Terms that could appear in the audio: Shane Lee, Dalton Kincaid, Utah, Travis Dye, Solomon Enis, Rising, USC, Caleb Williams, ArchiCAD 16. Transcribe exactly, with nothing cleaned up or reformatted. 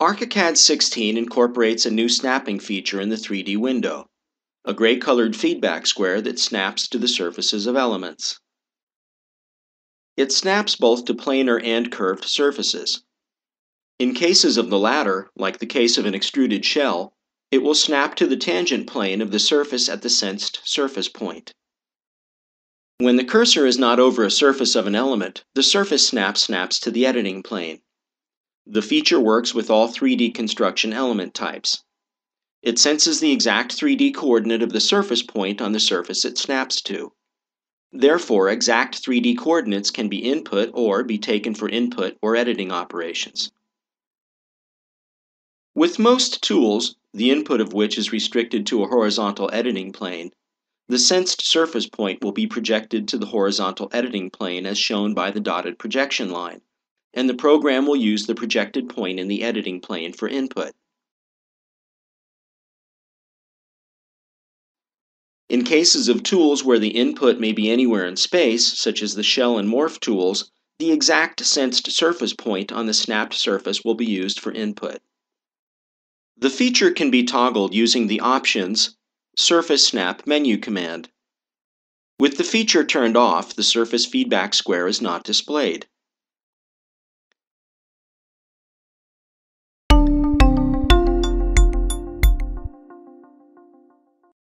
ArchiCAD sixteen incorporates a new snapping feature in the three D window, a gray-colored feedback square that snaps to the surfaces of elements. It snaps both to planar and curved surfaces. In cases of the latter, like the case of an extruded shell, it will snap to the tangent plane of the surface at the sensed surface point. When the cursor is not over a surface of an element, the surface snap snaps to the editing plane. The feature works with all three D construction element types. It senses the exact three D coordinate of the surface point on the surface it snaps to. Therefore, exact three D coordinates can be input or be taken for input or editing operations. With most tools, the input of which is restricted to a horizontal editing plane, the sensed surface point will be projected to the horizontal editing plane as shown by the dotted projection line, and the program will use the projected point in the editing plane for input. In cases of tools where the input may be anywhere in space, such as the shell and morph tools, the exact sensed surface point on the snapped surface will be used for input. The feature can be toggled using the Options Surface Snap menu command. With the feature turned off, the surface feedback square is not displayed.